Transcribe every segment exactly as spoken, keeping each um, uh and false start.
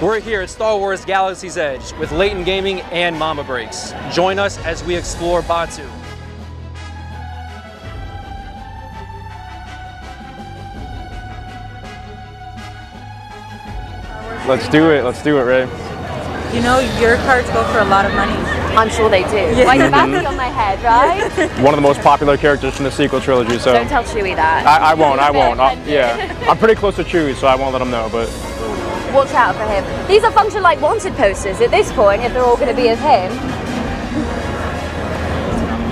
We're here at Star Wars Galaxy's Edge with Layton Gaming and Mama Breaks. Join us as we explore Batuu. Let's do it, let's do it, Ray. You know, your cards go for a lot of money. I'm sure they do. Yeah. Like, that's on my head, right? One of the most popular characters from the sequel trilogy, so. Don't tell Chewie that. I, I won't, I won't. I, yeah. I'm pretty close to Chewie, so I won't let him know, but. Watch out for him. These are function like wanted posters at this point if they're all going to be of him.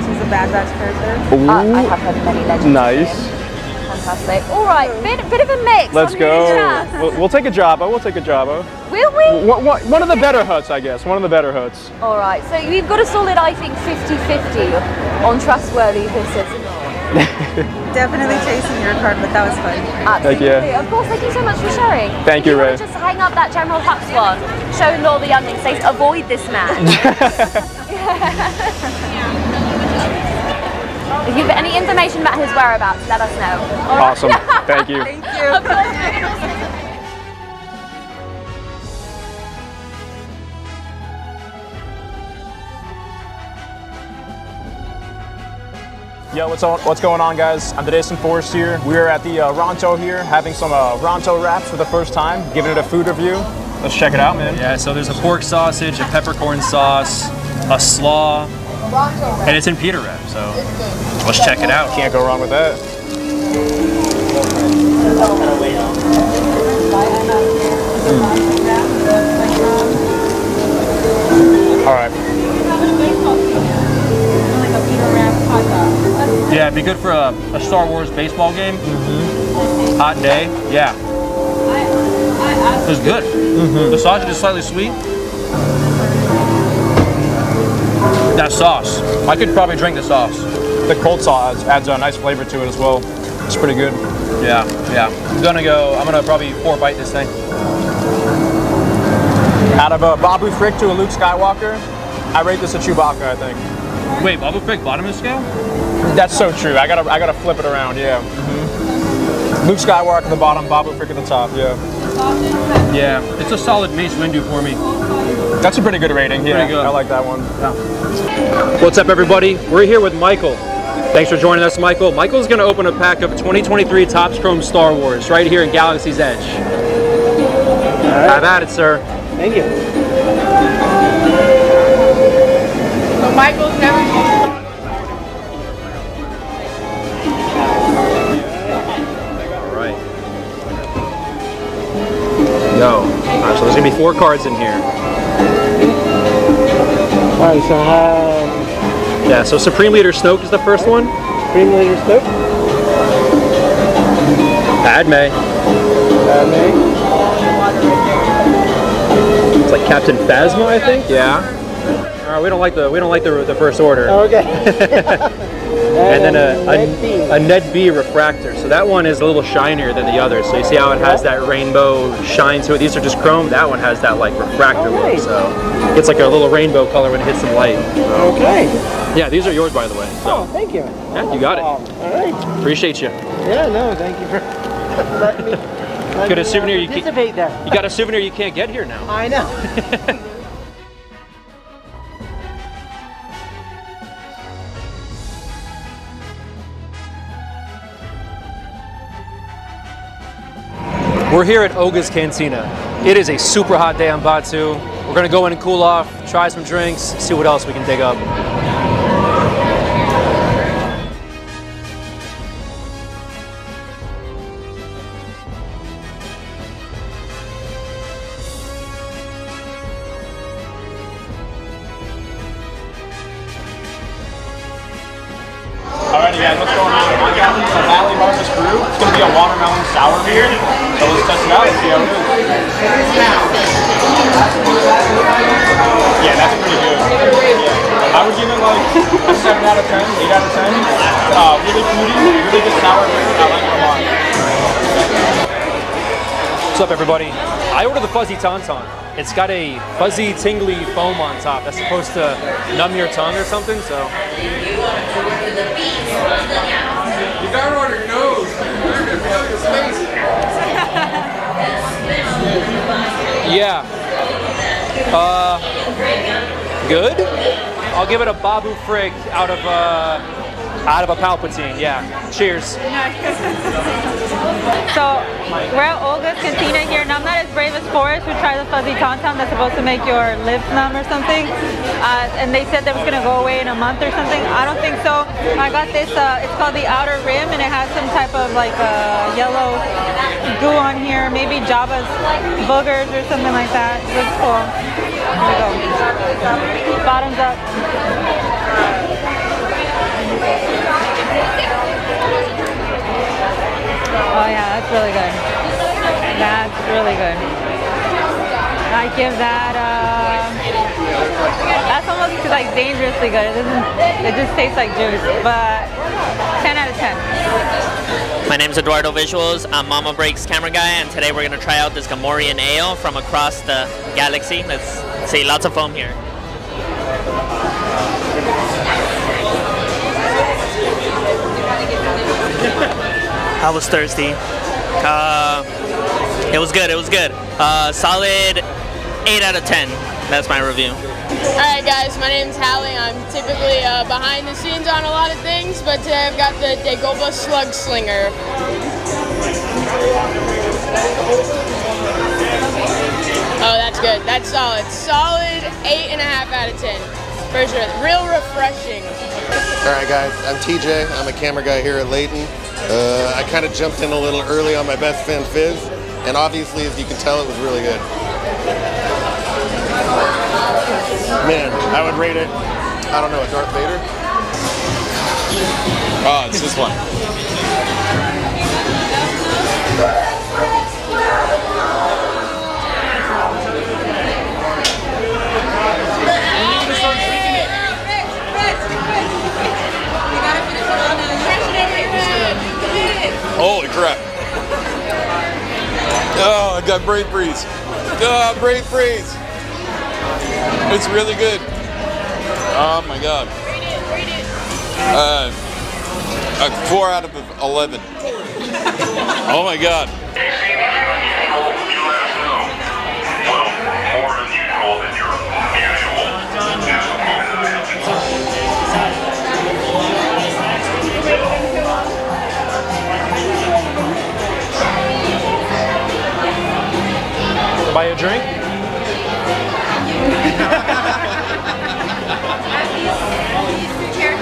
This is a Bad Batch character. Uh, I have heard many legends. Nice. Fantastic. All right, bit, bit of a mix. Let's go. We'll, we'll take a Jabba. We'll take a Jabba. Will we? One, one, one of the better huts, I guess. One of the better huts. All right, so you've got a solid, I think, fifty fifty on trustworthy visitors. Definitely chasing your card, but that was fun. Absolutely. Thank you. Of course, thank you so much for sharing. Thank you, you Ray. Just hang up that General Hux one. Show Law the Youngling says, avoid this man. If you have any information about his whereabouts, let us know. All awesome. Right. Thank you. Thank you. Yo, what's, on, what's going on, guys? I'm the Jason Forrest here. We're at the uh, Ronto here, having some uh, Ronto wraps for the first time, giving it a food review. Let's check it out, man. Yeah, so there's a pork sausage, a peppercorn sauce, a slaw, and it's in pita wrap, so let's check it out. Can't go wrong with that. Mm. All right. Yeah, it'd be good for a, a Star Wars baseball game. Mm-hmm. Hot day. Yeah. It's good. Mm-hmm. The sausage is slightly sweet. That sauce. I could probably drink the sauce. The cold sauce adds a nice flavor to it as well. It's pretty good. Yeah, yeah. I'm gonna go, I'm gonna probably four bite this thing. Out of a Babu Frick to a Luke Skywalker, I rate this a Chewbacca, I think. Wait, Babu Frick bottom of the scale? That's so true. I gotta, I gotta flip it around. Yeah. Mm-hmm. Luke Skywalker at the bottom, Babu Frick at the top. Yeah. Yeah. It's a solid Mace Windu for me. That's a pretty good rating. Pretty yeah. Good. I like that one. Yeah. What's up, everybody? We're here with Michael. Thanks for joining us, Michael. Michael's gonna open a pack of twenty twenty-three Topps Chrome Star Wars right here in Galaxy's Edge. All right. Have at it, sir. Thank you. So Michael's never. No. Alright, so there's gonna be four cards in here. Alright, so uh, yeah, so Supreme Leader Snoke is the first one. Supreme Leader Snoke. Padme. Padme. It's like Captain Phasma, I think. Yeah. Alright, we don't like the we don't like the the First Order. Oh, okay. And then a, a, a Ned B refractor. So that one is a little shinier than the other. So you see how it has that rainbow shine to it. These are just chrome. That one has that like refractor look. Right. So it's like a little rainbow color when it hits some light. So. Okay. Yeah, these are yours, by the way. So. Oh, thank you. Yeah, you got it. All right. Appreciate you. Yeah, no, thank you for letting me. Let got a souvenir you can't get there. You got a souvenir you can't get here now. I know. We're here at Oga's Cantina. It is a super hot day on Batuu. We're gonna go in and cool off, try some drinks, see what else we can dig up. Alrighty guys, what's going on? I got a Valley Harvest Brew. It's gonna be a watermelon sour beer. So let's test it out and see how it goes. Yeah, that's pretty good. Yeah. I would give it like a seven out of ten, eight out of ten. Uh, really fruity, really good sour beer. I like it a lot. What's up, everybody? I ordered the fuzzy Tauntaun. It's got a fuzzy, tingly foam on top that's supposed to numb your tongue or something, so. You got it on your nose. You're gonna be out of your space. Yeah. Uh, good? I'll give it a Babu Frick out of a, out of a Palpatine, yeah. Cheers. So, we're at Oga's Cantina here, and I'm not as brave as Forrest, who tried the fuzzy Tauntaun that's supposed to make your lips numb or something. Uh, and they said that was going to go away in a month or something. I don't think so. I got this, uh, it's called the Outer Rim, and it has some type of like uh, yellow goo on here. Maybe Jabba's boogers or something like that. It looks cool. Here we go. Bottoms up. Oh yeah, that's really good. That's really good. I give that, uh, that's almost like dangerously good. It doesn't, it just tastes like juice, but ten out of ten. My name is Eduardo Visuals. I'm Mama Breaks camera guy, and today we're going to try out this Gamorrean Ale from across the galaxy. Let's see, lots of foam here. I was thirsty. Uh, it was good, it was good. Uh, solid eight out of ten. That's my review. Alright guys, my name's Hallie. I'm typically uh, behind the scenes on a lot of things, but today I've got the Dagobah Slug Slinger. Oh, that's good. That's solid. Solid eight and a half out of ten. For sure. Real refreshing. Alright guys, I'm T J. I'm a camera guy here at Layton. Uh, I kind of jumped in a little early on my Best Fin Fizz, and obviously, as you can tell, it was really good. Man, I would rate it, I don't know, a Darth Vader? Oh, it's this one. Holy crap. Oh, I got brain freeze. Oh, brain freeze. It's really good. Oh my god. Read it, read it. Uh, a four out of eleven. Oh my god. They seem unusual to us now. Well, more unusual than your usual. Buy a drink? Cheers.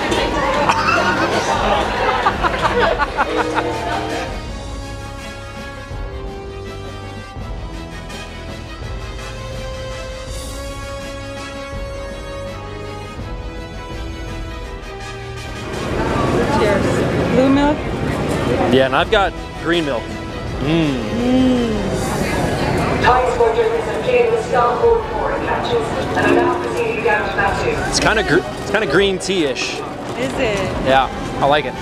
Blue milk? Yeah, and I've got green milk. Mmm. Mm. It's kind of gr it's kind of green tea-ish. Is it? Yeah, I like it.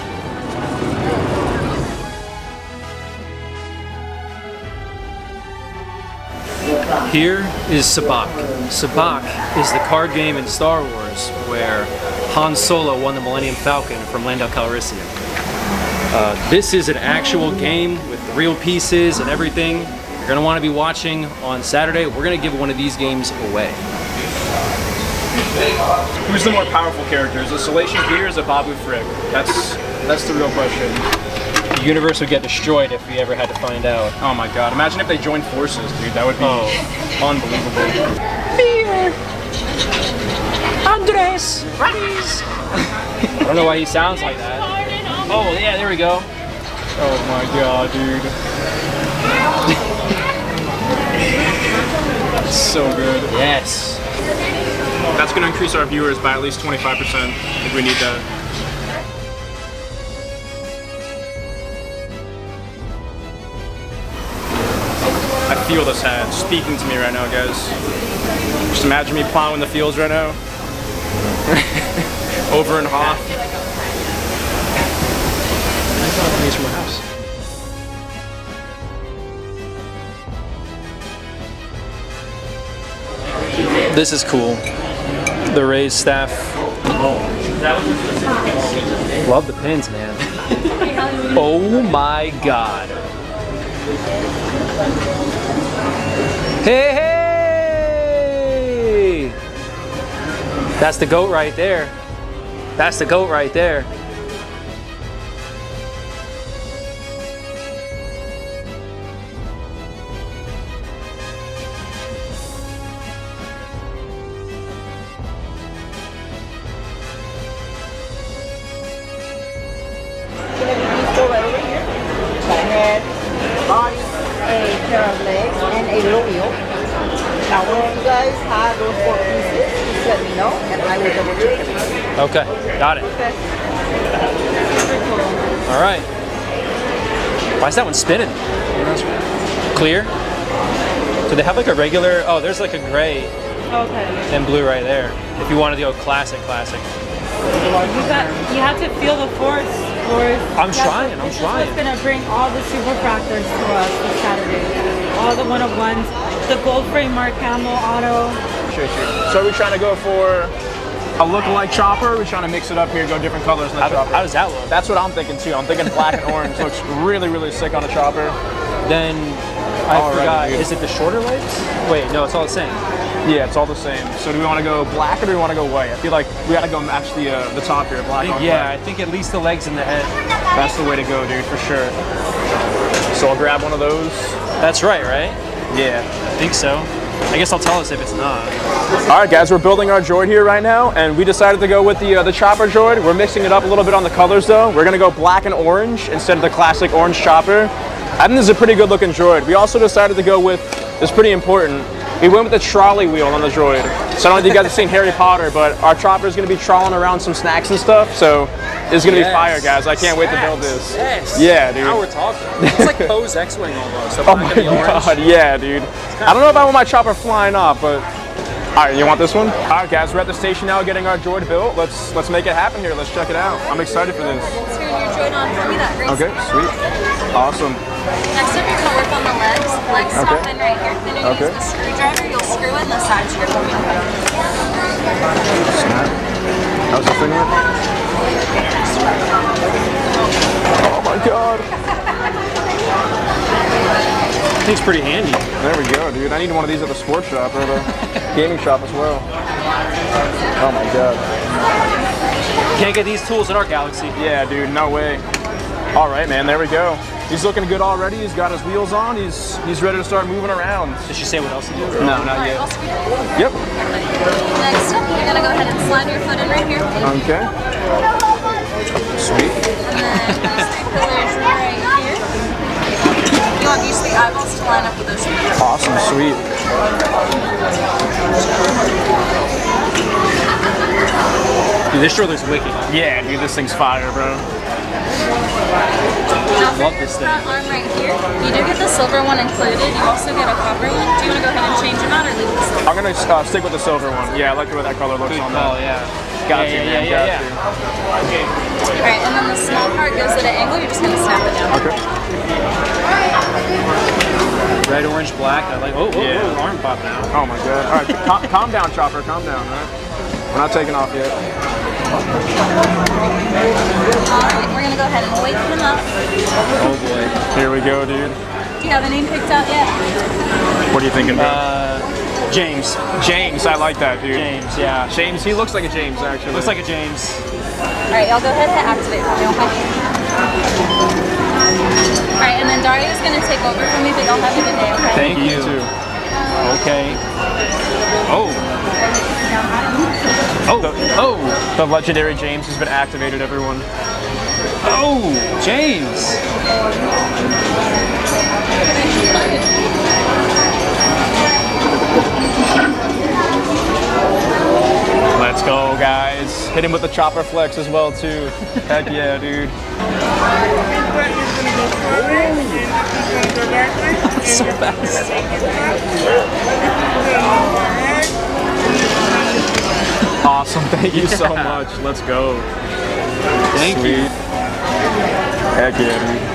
Here is Sabacc. Sabacc is the card game in Star Wars where Han Solo won the Millennium Falcon from Lando Calrissian. Uh, this is an actual game with the real pieces and everything. You're going to want to be watching on Saturday. We're going to give one of these games away. Who's the more powerful character? Is it Salacious Leader or is it Babu Frick? That's, that's the real question. The universe would get destroyed if we ever had to find out. Oh my god, imagine if they joined forces, dude. That would be oh. unbelievable. Beer! Andres! Please! I don't know why he sounds like that. Oh yeah, there we go. Oh my god, dude. That's so good. Yes. That's gonna increase our viewers by at least twenty-five percent if we need that. Feel this hat speaking to me right now, guys. Just imagine me plowing the fields right now. Over in Hoth. That's not the place from my house. This is cool. The raised staff. Oh. Love the pins, man. Oh my god. Hey, hey! That's the goat right there. That's the goat right there. Okay, got it. All right. Why is that one spinning? Clear. Do they have like a regular? Oh, there's like a gray. Okay. And blue right there. If you wanted to go classic, classic. You got. You have to feel the force, Force. I'm That's trying. What, I'm trying. It's gonna bring all the super fractors to us this Saturday. All the one of ones. The gold frame Mark Hamill auto. Sure, sure. So are we trying to go for a look-alike Chopper? We're trying to mix it up here, go different colors in the how, Chopper. How does that look? That's what I'm thinking too. I'm thinking black and orange looks really, really sick on a Chopper. Then I all forgot. Right, is it the shorter legs? Wait, no, it's all the same. Yeah, it's all the same. So do we want to go black or do we want to go white? I feel like we got to go match the uh, the top here, black on yeah, black. I think at least the legs and the head. That's the way to go, dude, for sure. So I'll grab one of those. That's right, right? Yeah, I think so. I guess I'll tell us if it's not. All right, guys, we're building our droid here right now, and we decided to go with the uh, the Chopper droid. We're mixing it up a little bit on the colors, though. We're gonna go black and orange instead of the classic orange Chopper. I think this is a pretty good-looking droid. We also decided to go with, it's pretty important, we went with the trolley wheel on the droid. So I don't know if you guys have seen Harry Potter, but our Chopper is gonna be trolling around some snacks and stuff, so it's gonna yes. be fire, guys. I can't snacks. wait to build this. Yes. Yeah, dude. Now we're talking. It's like Poe's X-Wing almost. So oh my god, yeah, dude. I don't know if I want my Chopper flying off, but... All right, you want this one? All right, guys, we're at the station now getting our droid built. Let's let's make it happen here. Let's check it out. I'm excited for this. Let's turn your droid on for me that race. Okay, sweet. Awesome. Next up, you're going to work on the legs. Legs okay. Stop in right here. Then you're going to okay. use the screwdriver. You'll screw in the side strip. Snap. How's the thing look? Oh my god! I think it's pretty handy. There we go, dude. I need one of these at the sports shop or the gaming shop as well. Oh my god. Can't get these tools in our galaxy. Yeah, dude. No way. All right, man. There we go. He's looking good already. He's got his wheels on. He's he's ready to start moving around. Did she say what else to do? No, not right, yet. Yep. Next up, you're gonna go ahead and slide your foot in right here. Okay. Sweet. And then those three pillars right here. You want these three eyeballs to line up with those pillars. Awesome. Sweet. Dude, this sure looks wicked. Yeah, dude, this thing's fire, bro. Now for your front arm right here, you do get the silver one included, you also get a copper one. Do you want to go ahead and change them out or leave the silver? I'm going to uh, stick with the silver one. Yeah, I like the way that color looks Good on that. Oh, yeah. Got yeah, you, yeah, man. Yeah, yeah, yeah. Okay. Alright, and then the small part goes at an angle, you're just going to snap it down. Okay. Red, orange, black. I like, oh, oh, yeah. oh, arm popped out. Oh my god. Alright, calm, calm down, Chopper, calm down, man. We're not taking off yet. Alright, we're gonna go ahead and wake them up. Oh boy. Here we go, dude. Do you have a name picked out yet? What are you thinking about? Uh, James. James, I like that, dude. James, yeah. James, he looks like a James, actually. Looks like a James. Alright, y'all go ahead and activate for me, okay? Alright, and then Dario's gonna take over for me, but y'all have a good day, okay? Thank you. you too. Okay. Oh. Oh, the, oh! The legendary James has been activated, everyone. Oh, James! Let's go, guys. Hit him with the Chopper flex as well, too. Heck yeah, dude. That's so fast. Awesome, thank you yeah. so much. Let's go. Thank Sweet. you. Heck yeah, dude.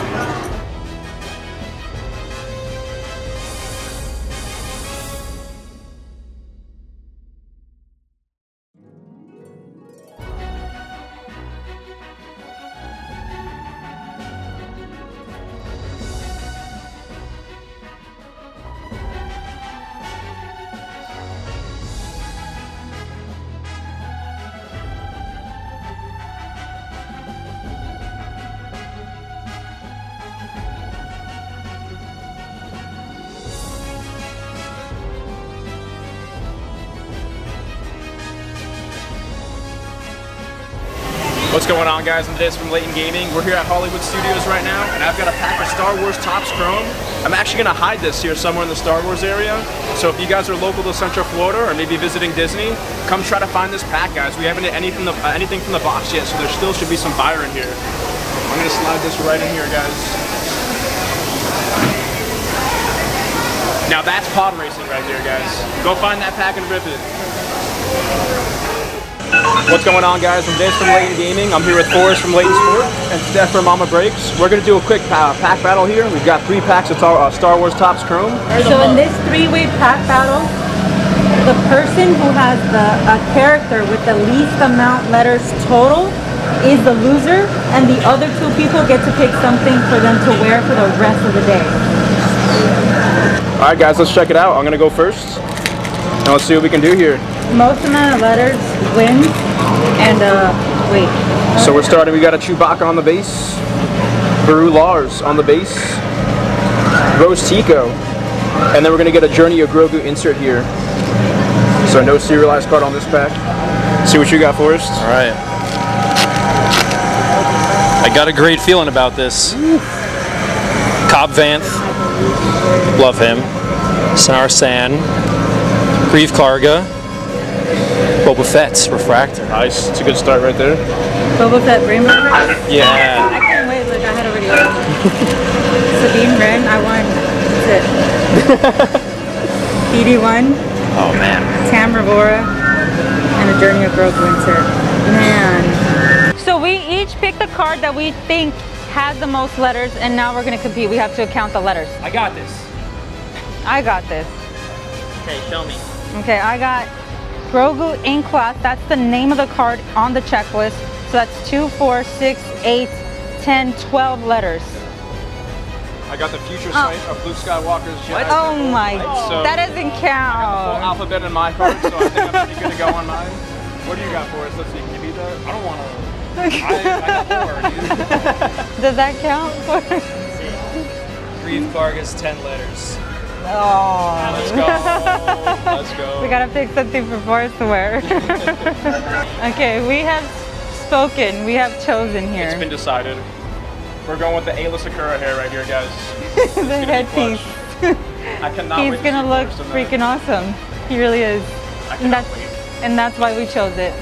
What's going on, guys? I'm James from Layton Gaming. We're here at Hollywood Studios right now, and I've got a pack of Star Wars Topps Chrome. I'm actually going to hide this here somewhere in the Star Wars area, so if you guys are local to Central Florida or maybe visiting Disney, come try to find this pack, guys. We haven't hit anything, the, uh, anything from the box yet, so there still should be some fire in here. I'm going to slide this right in here, guys. Now that's pod racing right there, guys. Go find that pack and rip it. What's going on, guys? I'm James from Layton Gaming. I'm here with Forrest from Layton Sport and Steph from Mama Breaks. We're going to do a quick uh, pack battle here. We've got three packs of uh, Star Wars Topps Chrome. So in this three-way pack battle, the person who has the a character with the least amount letters total is the loser, and the other two people get to pick something for them to wear for the rest of the day. Alright, guys, let's check it out. I'm gonna go first and let's see what we can do here. Most amount of letters wins, and uh, wait. So we're starting, we got a Chewbacca on the base, Baru Lars on the base, Rose Tico, and then we're gonna get a Journey of Grogu insert here. So no serialized card on this pack. See what you got for us. Alright. I got a great feeling about this. Cobb Vanth. Love him. Sanar San. Grief Karga. Boba Fett's Refractor. Nice. It's a good start right there. Boba Fett Rainbow Run? Yeah. I can't wait. Look, I had already won. Sabine Wren, I won. That's it. Edie won. Oh, man. Tam Revora. And a Journey of Grogu insert. Man. So we each picked the card that we think has the most letters, and now we're gonna compete. We have to count the letters. I got this. I got this. Okay, show me. Okay, I got Grogu Inkwath. That's the name of the card on the checklist. So that's two, four, six, eight, ten, twelve letters. I got the future sight oh. of Luke Skywalker's Jedi. Oh my, so that doesn't count. I got the full alphabet in my card, so I think I'm pretty good to go on mine. What do you got for us? Let's see, can you beat that? I don't want to. I, I Does that count for Grief Vargas, ten letters. Oh. Let's go. Let's go. We gotta pick something for Forrest to wear. Okay, we have spoken. We have chosen here. It's been decided. We're going with the Ayla Sakura hair right here, guys. The headpiece. I cannot He's wait gonna to look freaking awesome. He really is. I cannot and, wait. and that's why we chose it.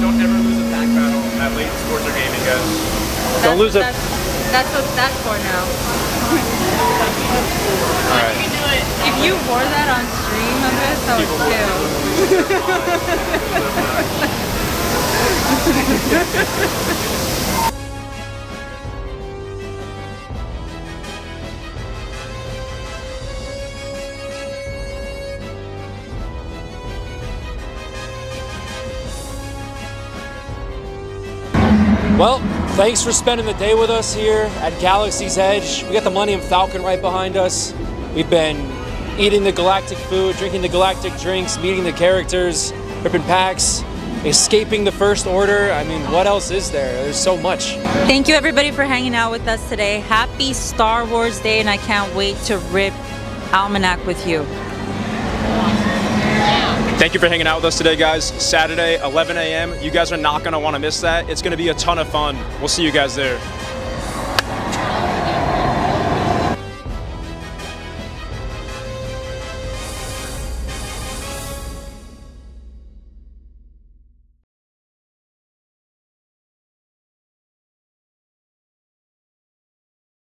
Don't ever lose a pack battle at Layton Sports or Gaming, guys. That's, Don't lose that's, it. That's what that's for now. All right. If you wore that on stream, Andres, I would Well, thanks for spending the day with us here at Galaxy's Edge. We got the Millennium Falcon right behind us. We've been eating the galactic food, drinking the galactic drinks, meeting the characters, ripping packs, escaping the First Order. I mean, what else is there? There's so much. Thank you, everybody, for hanging out with us today. Happy Star Wars Day, and I can't wait to rip Almanac with you. Thank you for hanging out with us today, guys. Saturday, eleven A M You guys are not going to want to miss that. It's going to be a ton of fun. We'll see you guys there.